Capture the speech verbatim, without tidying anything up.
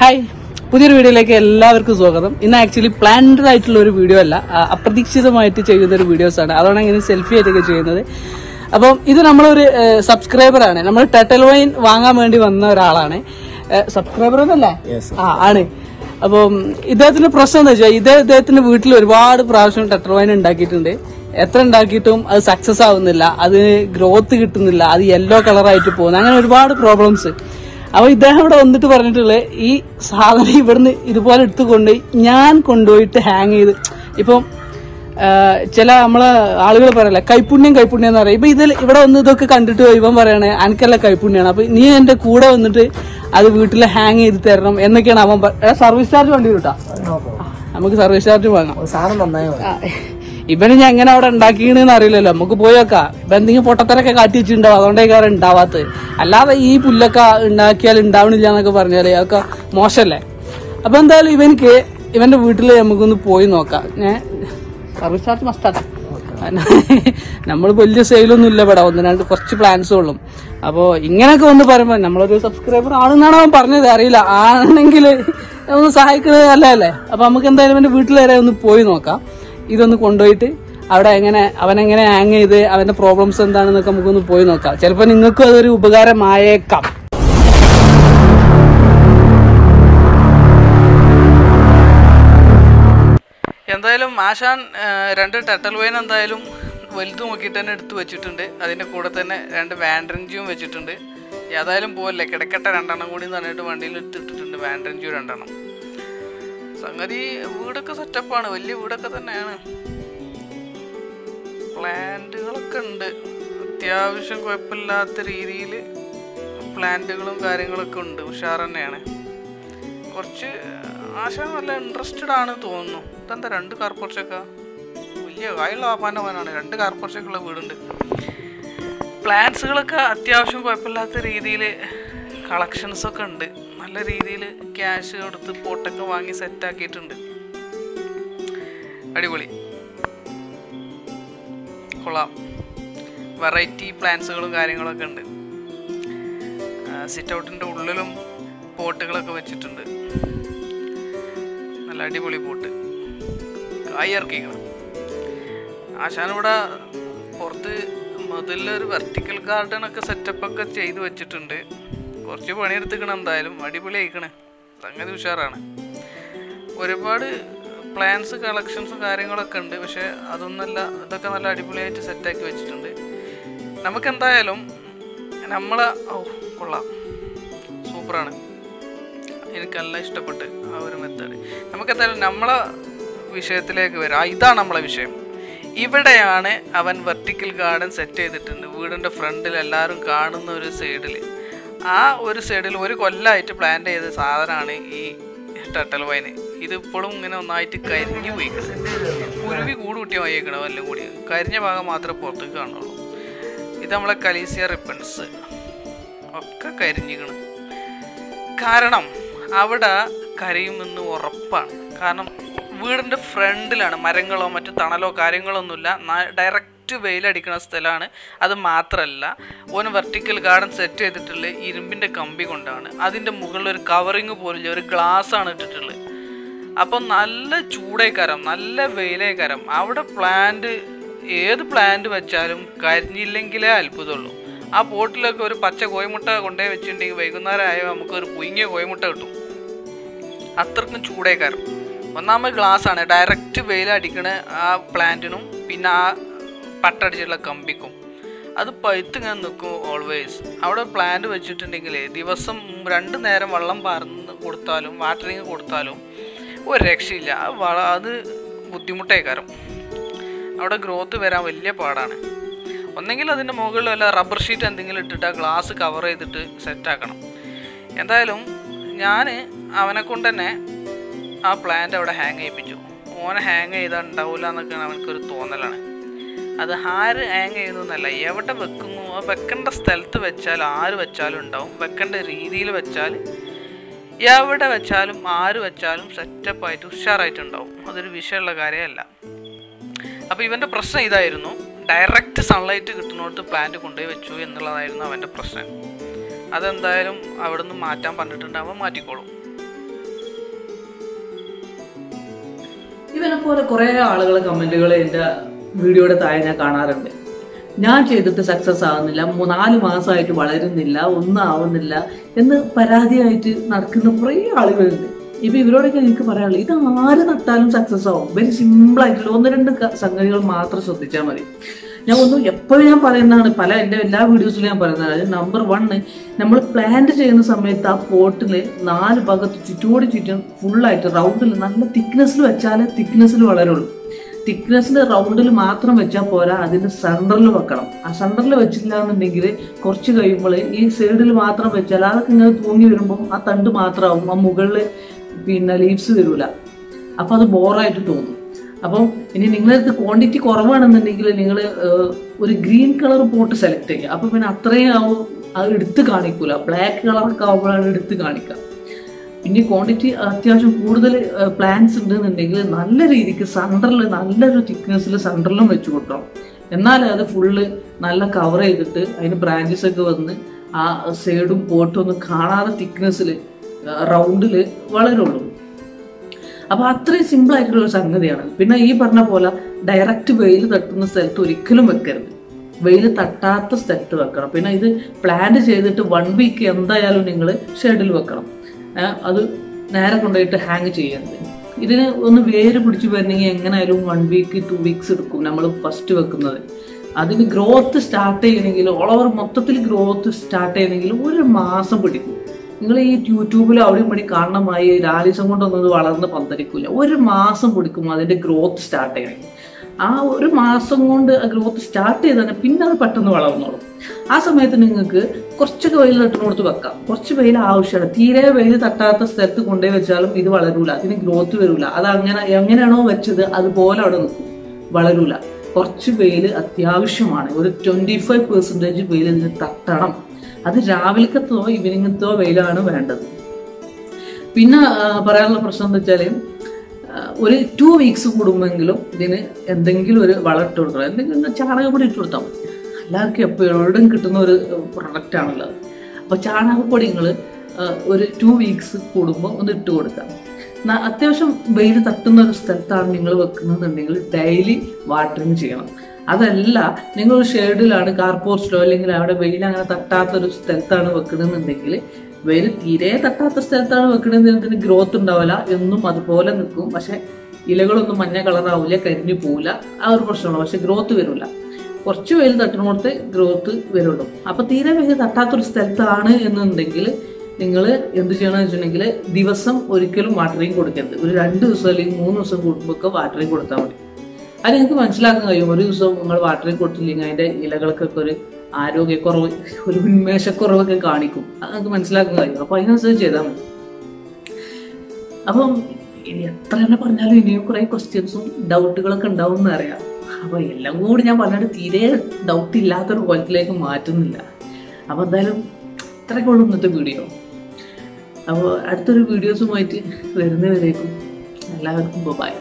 Hi, പുതിയൊരു വീഡിയോയിലേക്ക് എല്ലാവർക്കും സ്വാഗതം. ഇന്ന് ആക്ച്വലി പ്ലാൻഡ് ആയിട്ടുള്ള ഒരു വീഡിയോ അല്ല, അപ്രതീക്ഷിതമായിട്ട് ചെയ്യുന്നൊരു വീഡിയോസാണ്. അതാണ് ഇങ്ങനെ സെൽഫി ആയിട്ടൊക്കെ ചെയ്യുന്നത്. അപ്പം ഇത് നമ്മളൊരു സബ്സ്ക്രൈബറാണ്, നമ്മൾ ടർട്ടിൽ വൈൻ വാങ്ങാൻ വേണ്ടി വന്ന ഒരാളാണ്. സബ്സ്ക്രൈബർ എന്നല്ലേ? ആ ആണ്. അപ്പം ഇദ്ദേഹത്തിൻ്റെ പ്രശ്നം എന്താ വെച്ചാൽ, ഇതേ ഇദ്ദേഹത്തിൻ്റെ വീട്ടിൽ ഒരുപാട് പ്രാവശ്യം ടർട്ടിൽ വൈൻ ഉണ്ടാക്കിയിട്ടുണ്ട്. എത്ര ഉണ്ടാക്കിയിട്ടും അത് സക്സസ് ആവുന്നില്ല, അതിന് ഗ്രോത്ത് കിട്ടുന്നില്ല, അത് യെല്ലോ കളറായിട്ട് പോകുന്നു, അങ്ങനെ ഒരുപാട് പ്രോബ്ലംസ്. അപ്പോൾ ഇദ്ദേഹം ഇവിടെ വന്നിട്ട് പറഞ്ഞിട്ടുള്ളത്, ഈ സാധനം ഇവിടുന്ന് ഇതുപോലെ എടുത്ത് കൊണ്ടുപോയി ഞാൻ കൊണ്ടുപോയിട്ട് ഹാങ് ചെയ്ത്, ഇപ്പം ചില നമ്മളെ ആളുകൾ പറയല്ലേ കൈപ്പുണ്യം കൈപ്പുണ്യം എന്ന് പറയും. ഇപ്പം ഇതിൽ ഇവിടെ വന്ന് ഇതൊക്കെ കണ്ടിട്ട് ഇവൻ പറയണേ എനിക്കല്ല കൈപ്പുണ്യമാണ്, അപ്പം നീ എൻ്റെ കൂടെ വന്നിട്ട് അത് വീട്ടിൽ ഹാങ് ചെയ്ത് തരണം എന്നൊക്കെയാണ് അവൻ. സർവീസ് ചാർജ് വണ്ടി കിട്ടാ, നമുക്ക് സർവീസ് ചാർജ് വാങ്ങാം. ഇവന് ഞാൻ എങ്ങനെ അവിടെ ഉണ്ടാക്കിയെന്ന് അറിയില്ലല്ലോ, നമുക്ക് പോയേക്കാം. ഇപ്പം എന്തെങ്കിലും പൊട്ടത്തരൊക്കെ കാട്ടി വെച്ചിട്ടുണ്ടാവും, അതുകൊണ്ടൊക്കെ അവരെ ഉണ്ടാവാത്തത്. അല്ലാതെ ഈ പുല്ലൊക്കെ ഉണ്ടാക്കിയാൽ ഉണ്ടാവണില്ല എന്നൊക്കെ പറഞ്ഞാൽ അതൊക്കെ മോശമല്ലേ. അപ്പം എന്തായാലും ഇവനക്ക് ഇവൻ്റെ വീട്ടിൽ നമുക്കൊന്ന് പോയി നോക്കാം. ഞാൻ സർവീസ് ചാർജ് മസ്റ്റാണ്, നമ്മൾ വലിയ സെയിലൊന്നും ഇല്ല ഇവിടെ, ഒന്ന് രണ്ട് കുറച്ച് പ്ലാൻസും ഉള്ളു. അപ്പോൾ ഇങ്ങനെയൊക്കെ ഒന്ന് പറയുമ്പോൾ നമ്മളൊരു സബ്സ്ക്രൈബർ ആണെന്നാണ് അവൻ പറഞ്ഞത്, അറിയില്ല. ആണെങ്കിൽ ഒന്ന് സഹായിക്കുന്നത് നല്ലതല്ലേ. അപ്പം നമുക്ക് എന്തായാലും ഇവൻ്റെ വീട്ടിൽ വരെ ഒന്ന് പോയി നോക്കാം. ഇതൊന്ന് കൊണ്ടുപോയിട്ട് അവിടെ എങ്ങനെ അവനെങ്ങനെ ഹാങ് ചെയ്ത് അവൻ്റെ പ്രോബ്ലംസ് എന്താണെന്നൊക്കെ നമുക്കൊന്ന് പോയി നോക്കാം. ചിലപ്പോൾ നിങ്ങൾക്കും അതൊരു ഉപകാരമായേക്കാം. എന്തായാലും ആശാൻ രണ്ട് ടർട്ടിൽ വൈൻ എന്തായാലും വലുത് നോക്കിയിട്ട് തന്നെ എടുത്ത് വെച്ചിട്ടുണ്ട്. അതിൻ്റെ കൂടെ തന്നെ രണ്ട് വാൻഡ്രിഞ്ചും വെച്ചിട്ടുണ്ട്. ഏതായാലും പോവല്ലേ, കിടക്കട്ട രണ്ടെണ്ണം കൂടി നന്നായിട്ട് വണ്ടിയിൽ ഇട്ടിട്ടുണ്ട്. വാൻഡ്രിഞ്ചു രണ്ടെണ്ണം. സംഗതി വീടൊക്കെ സെറ്റപ്പാണ്, വലിയ വീടൊക്കെ തന്നെയാണ്. പ്ലാന്റുകളൊക്കെ ഉണ്ട്, അത്യാവശ്യം കുഴപ്പമില്ലാത്ത രീതിയിൽ പ്ലാന്റുകളും കാര്യങ്ങളൊക്കെ ഉണ്ട്. ഉഷാർ തന്നെയാണ്. കുറച്ച് ആശാൻ നല്ല ഇൻട്രസ്റ്റഡ് ആണ് തോന്നുന്നു. ഇതെന്താ രണ്ട് കാർപോർച്ചൊക്കെ, വലിയ കായുള്ള ആപ്പാൻ്റെ പോലാണ്. രണ്ട് കാർപോർച്ചൊക്കെ ഉള്ള വീടുണ്ട്. പ്ലാന്റ്സുകളൊക്കെ അത്യാവശ്യം കുഴപ്പമില്ലാത്ത രീതിയിൽ കളക്ഷൻസൊക്കെ ഉണ്ട്. നല്ല രീതിയിൽ ക്യാഷ് കൊടുത്ത് പോട്ടൊക്കെ വാങ്ങി സെറ്റാക്കിയിട്ടുണ്ട്. അടിപൊളി, കൊള്ളാം. വെറൈറ്റി പ്ലാന്റ്സുകളും കാര്യങ്ങളൊക്കെ ഉണ്ട്. സിറ്റ് ഔട്ടിൻ്റെ ഉള്ളിലും പോട്ടുകളൊക്കെ വെച്ചിട്ടുണ്ട്. നല്ല അടിപൊളി പോട്ട്, കായിറക്കികൾ. ആശാനിവിടെ പുറത്ത് മുതലൊരു വെർട്ടിക്കൽ ഗാർഡനൊക്കെ സെറ്റപ്പൊക്കെ ചെയ്ത് വെച്ചിട്ടുണ്ട്. കുറച്ച് പണിയെടുത്തിക്കണം, എന്തായാലും അടിപൊളി ആയിക്കണേ. സംഗതി ഉഷാറാണ്. ഒരുപാട് പ്ലാൻസ് കളക്ഷൻസും കാര്യങ്ങളൊക്കെ ഉണ്ട്, പക്ഷേ അതൊന്നല്ല, ഇതൊക്കെ നല്ല അടിപൊളിയായിട്ട് സെറ്റാക്കി വെച്ചിട്ടുണ്ട്. നമുക്കെന്തായാലും നമ്മളെ ഓ കൊള്ളാം, സൂപ്പറാണ്. എനിക്കെല്ലാം ഇഷ്ടപ്പെട്ട് ആ ഒരു മെത്തേഡ്. നമുക്കെന്തായാലും നമ്മളെ വിഷയത്തിലേക്ക് വരാം. ഇതാണ് നമ്മളെ വിഷയം. ഇവിടെയാണ് അവൻ വെർട്ടിക്കൽ ഗാർഡൻ സെറ്റ് ചെയ്തിട്ടുണ്ട്. വീടിൻ്റെ ഫ്രണ്ടിൽ എല്ലാവരും കാണുന്ന ഒരു സൈഡിൽ, ആ ഒരു സൈഡിൽ ഒരു കൊല്ലമായിട്ട് പ്ലാൻ ചെയ്ത സാധനമാണ് ഈ ടർട്ടിൽ വൈൻ. ഇതിപ്പോഴും ഇങ്ങനെ ഒന്നായിട്ട് കരിഞ്ഞു പോയിക്കണത്, കുരുവി കൂട് കുട്ടി വായിക്കണം, എല്ലാം കൂടി കരിഞ്ഞ ഭാഗം മാത്രമേ പുറത്തേക്ക് കാണുള്ളൂ. ഇത് നമ്മളെ കലീസിയ റിപ്പൺസ് ഒക്കെ കരിഞ്ഞിക്കണം. കാരണം അവിടെ കരിയുമെന്ന് ഉറപ്പാണ്. കാരണം വീടിൻ്റെ ഫ്രണ്ടിലാണ്, മരങ്ങളോ മറ്റു തണലോ കാര്യങ്ങളൊന്നുമില്ല, ഡയറക്റ്റ് വെയിലടിക്കുന്ന സ്ഥലമാണ്. അത് മാത്രമല്ല, ഓന് വെർട്ടിക്കൽ ഗാർഡൻ സെറ്റ് ചെയ്തിട്ടുള്ളത് ഇരുമ്പിൻ്റെ കമ്പി കൊണ്ടാണ്. അതിൻ്റെ മുകളിൽ ഒരു കവറിങ് പോലില്ല, ഒരു ഗ്ലാസ്സാണ് ഇട്ടിട്ടുള്ളത്. അപ്പം നല്ല ചൂടേക്കാരം, നല്ല വെയിലേക്കാരം. അവിടെ പ്ലാന്റ് ഏത് പ്ലാന്റ് വെച്ചാലും കരിഞ്ഞില്ലെങ്കിലേ അത്ഭുതമുള്ളൂ. ആ പോട്ടിലൊക്കെ ഒരു പച്ച കോയിമുട്ട കൊണ്ടുപോയി വെച്ചിട്ടുണ്ടെങ്കിൽ വൈകുന്നേരം ആയാൽ നമുക്കൊരു പുയിങ്ങിയ കോയിമുട്ട കിട്ടും, അത്രക്കും ചൂടേക്കാരം. ഒന്നാമത് ഗ്ലാസ്സാണ്, ഡയറക്റ്റ് വെയിലടിക്കണ ആ പ്ലാന്റിനും പിന്നെ ആ പട്ടടിച്ചിട്ടുള്ള കമ്പിക്കും. അത് പഴുത്തിങ്ങനെ നിൽക്കും ഓൾവേസ്. അവിടെ പ്ലാന്റ് വെച്ചിട്ടുണ്ടെങ്കിൽ ദിവസം രണ്ട് നേരം വെള്ളം പാർന്ന് കൊടുത്താലും വാട്ടറിങ് കൊടുത്താലും ഒരു രക്ഷയില്ല. അത് ബുദ്ധിമുട്ടേ കാരണം അവിടെ ഗ്രോത്ത് വരാൻ വലിയ പാടാണ്. ഒന്നെങ്കിൽ അതിൻ്റെ മുകളിൽ വല്ല റബ്ബർ ഷീറ്റ് എന്തെങ്കിലും ഇട്ടിട്ട് ആ ഗ്ലാസ് കവർ ചെയ്തിട്ട് സെറ്റാക്കണം. എന്തായാലും ഞാൻ അവനെ കൊണ്ട് തന്നെ ആ പ്ലാന്റ് അവിടെ ഹാങ് ചെയ്യിപ്പിച്ചു. ഓനെ ഹാങ് ചെയ്താൽ ഉണ്ടാവില്ല എന്നൊക്കെയാണ് അവനക്കൊരു തോന്നലാണ്. അത് ആര് ഹാങ് ചെയ്യുന്നല്ല, എവിടെ വെക്കുന്നു, ആ വെക്കേണ്ട സ്ഥലത്ത് വെച്ചാൽ ആര് വെച്ചാലും ഉണ്ടാവും. വെക്കേണ്ട രീതിയിൽ വെച്ചാൽ എവിടെ വെച്ചാലും ആര് വെച്ചാലും സെറ്റപ്പായിട്ട് ഉഷാറായിട്ടുണ്ടാവും. അതൊരു വിഷയമുള്ള കാര്യമല്ല. അപ്പോൾ ഇവൻ്റെ പ്രശ്നം ഇതായിരുന്നു, ഡയറക്റ്റ് സൺലൈറ്റ് കിട്ടുന്നിടത്ത് പ്ലാന്റ് കൊണ്ടുപോയി വെച്ചു എന്നുള്ളതായിരുന്നു അവൻ്റെ പ്രശ്നം. അതെന്തായാലും അവിടെ നിന്ന് മാറ്റാൻ പറഞ്ഞിട്ടുണ്ടാവുമ്പോൾ മാറ്റിക്കോളും. ഇവനെപ്പോലെ കുറേ ആളുകൾ കമൻറ്റുകൾ എൻ്റെ വീഡിയോയുടെ താഴെ ഞാൻ കാണാറുണ്ട്. ഞാൻ ചെയ്തിട്ട് സക്സസ് ആവുന്നില്ല, നാല് മാസമായിട്ട് വളരുന്നില്ല, ഒന്നും ആവുന്നില്ല എന്ന് പരാതിയായിട്ട് നടക്കുന്ന കുറേ ആളുകളുണ്ട്. ഇപ്പം ഇവരോടൊക്കെ എനിക്ക് പറയാനുള്ളത്, ഇത് ആര് നട്ടാലും സക്സസ് ആവും. വെരി സിമ്പിളായിട്ടുള്ള ഒന്ന് രണ്ട് സംഗതികൾ മാത്രം ശ്രദ്ധിച്ചാൽ മതി. ഞാൻ ഒന്നും എപ്പോഴും ഞാൻ പറയുന്നതാണ്, പല എൻ്റെ എല്ലാ വീഡിയോസിലും ഞാൻ പറയുന്നതാണ്. നമ്പർ വണ്ണ്, നമ്മൾ പ്ലാന്റ് ചെയ്യുന്ന സമയത്ത് ആ പോട്ടിൽ നാല് ഭാഗത്ത് ചുറ്റോടി ചുറ്റും ഫുള്ളായിട്ട് റൗണ്ടിൽ നല്ല തിക്നെസ്സിൽ വെച്ചാലേ തിക്നെസ്സിൽ വളരുള്ളൂ. തിക്നെസ്സിൽ റൗണ്ടിൽ മാത്രം വെച്ചാൽ പോരാ, അതിൻ്റെ സെൻറ്ററിൽ വെക്കണം. ആ സെൻറ്ററിൽ വെച്ചില്ല എന്നുണ്ടെങ്കിൽ കുറച്ച് കഴിയുമ്പോൾ ഈ സൈഡിൽ മാത്രം വെച്ചാൽ അതൊക്കെ ഇങ്ങനെ തൂങ്ങി വരുമ്പോൾ ആ തണ്ട് മാത്രമാവും, ആ മുകളിൽ പിന്നെ ലീവ്സ് വരില്ല. അപ്പോൾ അത് ബോറായിട്ട് തോന്നും. അപ്പം ഇനി നിങ്ങളടുത്ത് ക്വാണ്ടിറ്റി കുറവാണെന്നുണ്ടെങ്കിൽ നിങ്ങൾ ഒരു ഗ്രീൻ കളർ പോട്ട് സെലക്ട് ചെയ്യുക. അപ്പം പിന്നെ അത്രയും ആവും, അത് എടുത്ത് കാണിക്കൂല. ബ്ലാക്ക് കളറൊക്കെ ആവുമ്പോഴാണ് എടുത്ത് കാണിക്കുക. പിന്നെ ക്വാണ്ടിറ്റി അത്യാവശ്യം കൂടുതൽ പ്ലാന്റ്സ് ഉണ്ടെന്നുണ്ടെങ്കിൽ നല്ല രീതിക്ക് സെൻറ്ററിൽ നല്ലൊരു തിക്നെസ്സിൽ സെൻറ്ററിലും വെച്ച് കൊടുക്കണം. എന്നാലേ അത് ഫുള്ള് നല്ല കവർ ചെയ്തിട്ട് അതിന് ബ്രാഞ്ചസൊക്കെ വന്ന് ആ സൈഡും പോട്ടും ഒന്നും കാണാതെ തിക്നെസ്സിൽ റൗണ്ടിൽ വളരുള്ളൂ. അപ്പോൾ അത്രയും സിമ്പിളായിട്ടുള്ളൊരു സംഗതിയാണ്. പിന്നെ ഈ പറഞ്ഞ പോലെ ഡയറക്റ്റ് വെയിൽ തട്ടുന്ന സ്ഥലത്ത് ഒരിക്കലും വെക്കരുത്, വെയിൽ തട്ടാത്ത സ്ഥലത്ത് വെക്കണം. പിന്നെ ഇത് പ്ലാൻ ചെയ്തിട്ട് വൺ വീക്ക് എന്തായാലും നിങ്ങൾ ഷെഡിൽ വെക്കണം, അത് നേരെ കൊണ്ടുപോയിട്ട് ഹാങ് ചെയ്യരുത്. ഇതിന് ഒന്ന് വേര് പിടിച്ച് വരണമെങ്കിൽ എങ്ങനെയായാലും വൺ വീക്ക് ടു വീക്സ് എടുക്കും നമ്മൾ ഫസ്റ്റ് വെക്കുന്നത്. അതിന് ഗ്രോത്ത് സ്റ്റാർട്ട് ചെയ്യണമെങ്കിൽ, ഓൾ ഓവർ മൊത്തത്തിൽ ഗ്രോത്ത് സ്റ്റാർട്ട് ചെയ്യണമെങ്കിൽ ഒരു മാസം പിടിക്കും. നിങ്ങൾ ഈ യൂട്യൂബിൽ അവിടെയും പണി കാണണമായി രാലിസം കൊണ്ടൊന്നും അത് വളർന്ന് പന്തരിക്കില്ല. ഒരു മാസം പിടിക്കും അതിൻ്റെ ഗ്രോത്ത് സ്റ്റാർട്ട് ചെയ്യണം. ആ ഒരു മാസം കൊണ്ട് ആ ഗ്രോത്ത് സ്റ്റാർട്ട് ചെയ്താൽ പിന്നെ അത് പെട്ടെന്ന് വളർന്നോളും. ആ സമയത്ത് നിങ്ങൾക്ക് കുറച്ചൊക്കെ വെയിൽ തട്ടുന്നിടത്ത് വെക്കാം, കുറച്ച് വെയിൽ ആവശ്യമാണ്. തീരെ വെയിൽ തട്ടാത്ത സ്ഥലത്ത് കൊണ്ടുപോയി വെച്ചാലും ഇത് വളരൂല, അതിന് ഗ്രോത്ത് വരില്ല. അത് അങ്ങനെ എങ്ങനെയാണോ വെച്ചത് അതുപോലെ അവിടെ നിൽക്കും, വളരൂല. കുറച്ച് വെയിൽ അത്യാവശ്യമാണ്. ഒരു ട്വൻറ്റി ഫൈവ് പെർസെൻറ്റേജ് വെയിൽ ഇതിന് തട്ടണം. അത് രാവിലക്കത്തോ ഈവനിങ്ങത്തോ വെയിലാണ് വേണ്ടത്. പിന്നെ പറയാനുള്ള പ്രശ്നം എന്താ വെച്ചാൽ, ഒരു ടു വീക്സ് കൂടുമെങ്കിലും ഇതിന് എന്തെങ്കിലും ഒരു വളം ഇട്ട് കൊടുക്കണം, എന്തെങ്കിലും ചാണകപ്പൊടി ഇട്ട് കൊടുത്താൽ മതി. എല്ലാവർക്കും എപ്പോഴും കിട്ടുന്ന ഒരു പ്രൊഡക്റ്റാണുള്ളത്. അപ്പോൾ ചാണകപ്പൊടി നിങ്ങൾ ഒരു ടു വീക്സ് കൂടുമ്പോൾ ഒന്ന് ഇട്ട് കൊടുക്കാം. അത്യാവശ്യം വെയിൽ തട്ടുന്ന ഒരു സ്ഥലത്താണ് നിങ്ങൾ വെക്കുന്നതെന്നുണ്ടെങ്കിൽ ഡെയിലി വാട്ടറിങ് ചെയ്യണം. അതല്ല, നിങ്ങളൊരു ഷെയ്ഡിലാണ്, കാർപോർച്ചിലോ അല്ലെങ്കിൽ അവിടെ വെയിൽ അങ്ങനെ തട്ടാത്തൊരു സ്ഥലത്താണ് വെക്കണമെന്നുണ്ടെങ്കിൽ, വെയിൽ തീരെ തട്ടാത്ത സ്ഥലത്താണ് വെക്കണമെന്നുണ്ടെങ്കിൽ ഗ്രോത്ത് ഉണ്ടാവില്ല, എന്നും അതുപോലെ നിൽക്കും. പക്ഷെ ഇലകളൊന്നും മഞ്ഞ കളറാവില്ല, കരിഞ്ഞു പോവില്ല, ആ ഒരു പ്രശ്നമാണ്. പക്ഷെ ഗ്രോത്ത് വരില്ല. കുറച്ച് വെയിൽ തട്ടുന്നോടത്ത് ഗ്രോത്ത് വരുള്ളൂ. അപ്പം തീരെ വെയിൽ തട്ടാത്തൊരു സ്ഥലത്താണ് എന്നുണ്ടെങ്കിൽ നിങ്ങൾ എന്ത് ചെയ്യണമെന്ന് വെച്ചിട്ടുണ്ടെങ്കിൽ, ദിവസം ഒരിക്കലും വാട്ടറിങ് കൊടുക്കരുത്. ഒരു രണ്ട് ദിവസം അല്ലെങ്കിൽ മൂന്ന് ദിവസം കൂടുമ്പോഴൊക്കെ വാട്ടറിങ് കൊടുത്താൽ മതി. അത് നിങ്ങൾക്ക് മനസ്സിലാക്കാൻ കഴിയും. ഒരു ദിവസം നിങ്ങൾ വാട്ടറിങ് കൊടുത്തില്ലെങ്കിൽ അതിൻ്റെ ഇലകൾക്കൊക്കെ ഒരു ആരോഗ്യക്കുറവ്, ഒരു ഉന്മേഷക്കുറവൊക്കെ കാണിക്കും. അത് നിങ്ങൾക്ക് മനസ്സിലാക്കാൻ കഴിയും. അപ്പോൾ അതിനനുസരിച്ച് ചെയ്താൽ മതി. അപ്പം ഇനി എത്ര തന്നെ പറഞ്ഞാലും ഇനിയും കുറേ ക്വസ്റ്റ്യൻസും ഡൗട്ടുകളൊക്കെ ഉണ്ടാവും എന്നറിയാം. അപ്പോൾ എല്ലാം കൂടി ഞാൻ പറഞ്ഞിട്ട് തീരെ ഡൗട്ട് ഇല്ലാത്തൊരു കോലത്തിലേക്ക് മാറ്റുന്നില്ല. അപ്പോൾ എന്തായാലും ഇത്രയൊക്കെ ഉള്ളൂ ഇന്നത്തെ വീഡിയോ. അപ്പോൾ അടുത്തൊരു വീഡിയോസുമായിട്ട് വരുന്നവരേക്കും എല്ലാവർക്കും ബൈ.